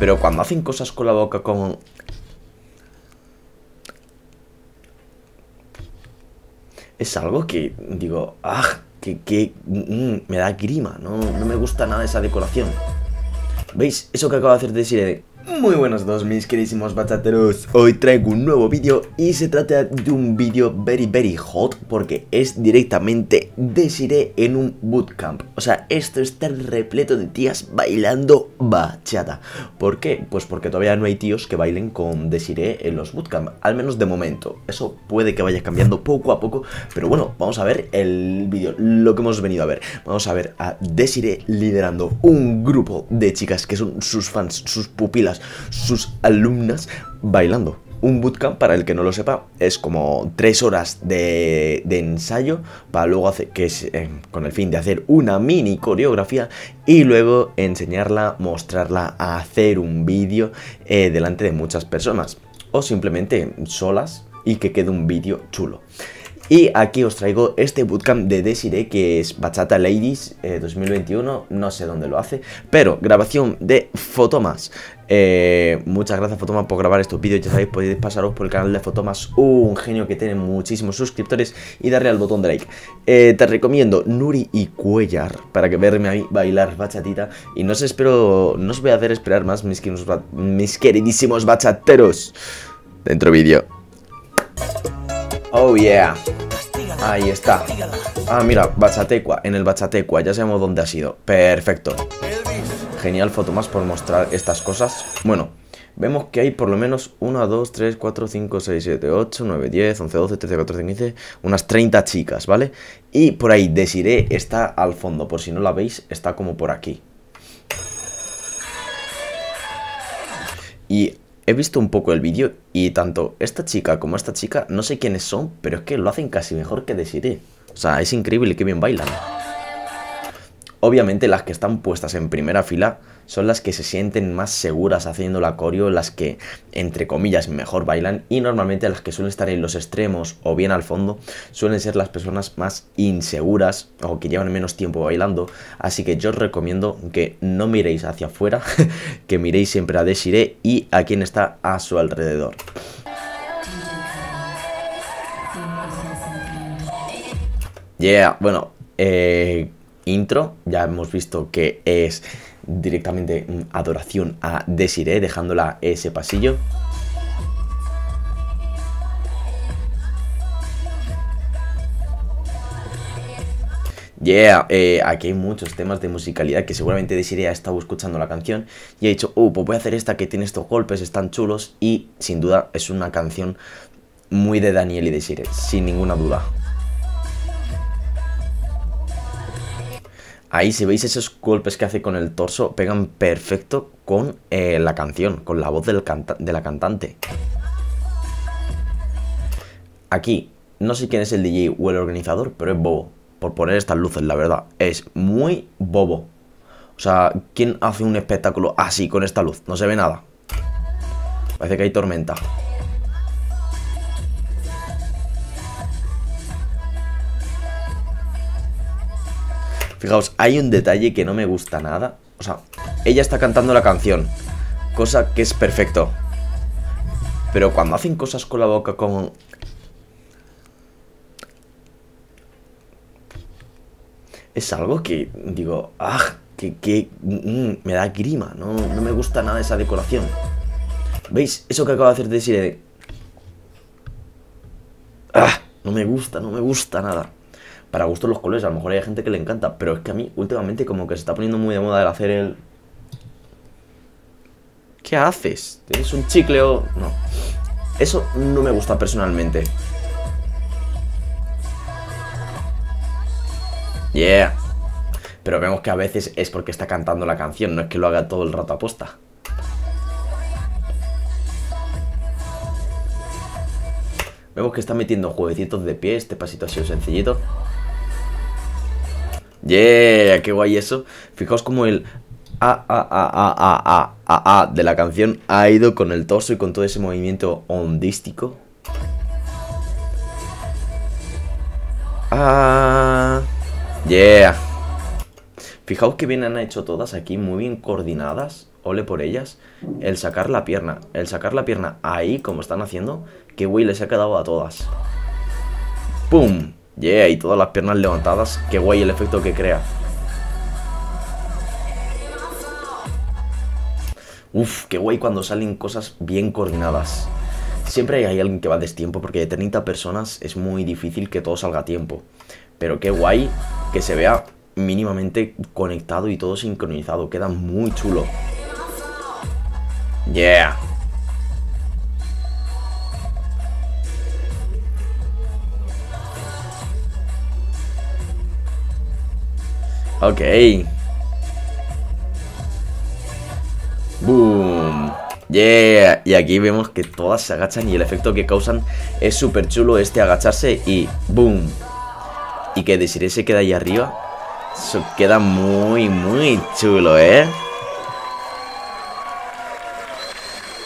Pero cuando hacen cosas con la boca como... Es algo que digo, ah, me da grima, no me gusta nada esa decoración. ¿Veis? Eso que acabo de hacer Desiree. Muy buenas a todos mis queridísimos bachateros. Hoy traigo un nuevo vídeo y se trata de un vídeo very hot, porque es directamente Desiree en un bootcamp. O sea, esto está repleto de tías bailando bachata. ¿Por qué? Pues porque todavía no hay tíos que bailen con Desiree en los bootcamp, al menos de momento. Eso puede que vaya cambiando poco a poco, pero bueno, vamos a ver el vídeo, lo que hemos venido a ver. Vamos a ver a Desiree liderando un grupo de chicas que son sus fans, sus pupilas, sus alumnas, bailando un bootcamp. Para el que no lo sepa, es como 3 horas de ensayo para luego hacer, que es con el fin de hacer una mini coreografía y luego enseñarla, mostrarla, a hacer un vídeo delante de muchas personas o simplemente solas y que quede un vídeo chulo. Y aquí os traigo este bootcamp de Desiree, que es Bachata Ladies 2021, no sé dónde lo hace, pero grabación de Fotomas. Muchas gracias Fotomas por grabar estos vídeos, ya sabéis, podéis pasaros por el canal de Fotomas, un genio que tiene muchísimos suscriptores, y darle al botón de like. Te recomiendo Nuri y Cuellar para que verme a mí bailar bachatita, y no os voy a hacer esperar más, mis queridísimos bachateros. Dentro vídeo. Oh yeah, ahí está. Ah, mira, Bachatecua, en el Bachatecua, ya sabemos dónde ha sido. Perfecto. Genial Fotomas por mostrar estas cosas. Bueno, vemos que hay por lo menos 1, 2, 3, 4, 5, 6, 7, 8, 9, 10, 11, 12, 13, 14, 15, unas 30 chicas, ¿vale? Y por ahí Desiree está al fondo, por si no la veis, está como por aquí. Y... he visto un poco el vídeo y tanto esta chica como esta chica, no sé quiénes son, pero es que lo hacen casi mejor que Desiree. O sea, es increíble que bien bailan. Obviamente las que están puestas en primera fila son las que se sienten más seguras haciendo la coreo, las que, entre comillas, mejor bailan, y normalmente las que suelen estar en los extremos o bien al fondo suelen ser las personas más inseguras o que llevan menos tiempo bailando. Así que yo os recomiendo que no miréis hacia afuera, que miréis siempre a Desiree y a quien está a su alrededor. Yeah, bueno, intro, ya hemos visto que es directamente adoración a Desiree, dejándola ese pasillo. Yeah, aquí hay muchos temas de musicalidad que seguramente Desiree ha estado escuchando la canción y ha dicho, oh, pues voy a hacer esta que tiene estos golpes, están chulos, y sin duda es una canción muy de Daniel y Desiree, sin ninguna duda. Ahí, si veis esos golpes que hace con el torso, pegan perfecto con la canción, con la voz de la cantante. Aquí, no sé quién es el DJ o el organizador, pero es bobo por poner estas luces, la verdad. Es muy bobo. O sea, ¿quién hace un espectáculo así con esta luz? No se ve nada. Parece que hay tormenta. Fijaos, hay un detalle que no me gusta nada. O sea, ella está cantando la canción, cosa que es perfecto, pero cuando hacen cosas con la boca como... es algo que digo, ah, me da grima, no me gusta nada esa decoración. ¿Veis? Eso que acabo de hacer Desiree. Ah, no me gusta nada. Para gustos los colores, a lo mejor hay gente que le encanta, pero es que a mí últimamente como que se está poniendo muy de moda el hacer el... ¿Qué haces? ¿Tienes un chicle o...? No. Eso no me gusta personalmente. Yeah. Pero vemos que a veces es porque está cantando la canción, no es que lo haga todo el rato aposta. Vemos que está metiendo jueguecitos de pie, este pasito ha sido sencillito. Yeah, qué guay eso. Fijaos como el de la canción ha ido con el torso y con todo ese movimiento ondístico. Ah, yeah. Fijaos que bien han hecho todas aquí, muy bien coordinadas. ole por ellas, el sacar la pierna, ahí como están haciendo, que Wei les ha quedado a todas. ¡Pum! Yeah, y todas las piernas levantadas, que guay el efecto que crea. Uf, qué guay cuando salen cosas bien coordinadas. Siempre hay alguien que va a destiempo, porque de 30 personas es muy difícil que todo salga a tiempo. Pero qué guay que se vea mínimamente conectado y todo sincronizado. Queda muy chulo. Yeah. Ok. ¡Boom! ¡Yeah! Y aquí vemos que todas se agachan y el efecto que causan es súper chulo, este agacharse y ¡boom! Y que Desiree se queda ahí arriba. Eso queda muy, muy chulo, ¿eh?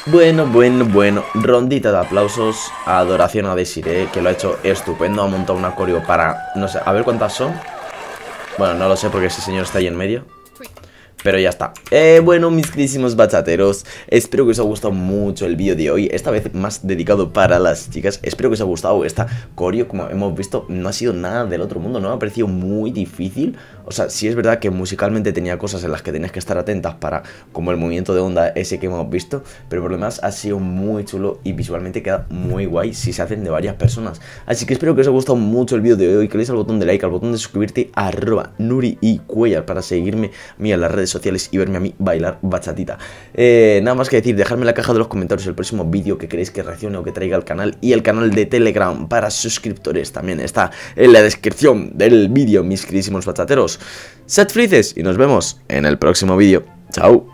Bueno, bueno, bueno. Rondita de aplausos. Adoración a Desiree, que lo ha hecho estupendo. Ha montado una coreo para... no sé, a ver cuántas son. Bueno, no lo sé porque ese señor está ahí en medio. Pero ya está. Bueno, mis queridísimos bachateros, espero que os haya gustado mucho el vídeo de hoy. Esta vez más dedicado para las chicas. Espero que os haya gustado esta coreo. Como hemos visto, no ha sido nada del otro mundo. No me ha parecido muy difícil. O sea, sí es verdad que musicalmente tenía cosas en las que tenías que estar atentas para, como el movimiento de onda ese que hemos visto. Pero por lo demás ha sido muy chulo y visualmente queda muy guay si se hacen de varias personas. Así que espero que os haya gustado mucho el vídeo de hoy. Que le deis al botón de like, al botón de suscribirte, @NuriYCuellar para seguirme a mí en las redes sociales y verme a mí bailar bachatita. Nada más que decir, dejadme en la caja de los comentarios el próximo vídeo que queréis que reaccione o que traiga al canal, y el canal de Telegram para suscriptores también está en la descripción del vídeo, mis queridísimos bachateros. Sed felices y nos vemos en el próximo vídeo. Chao.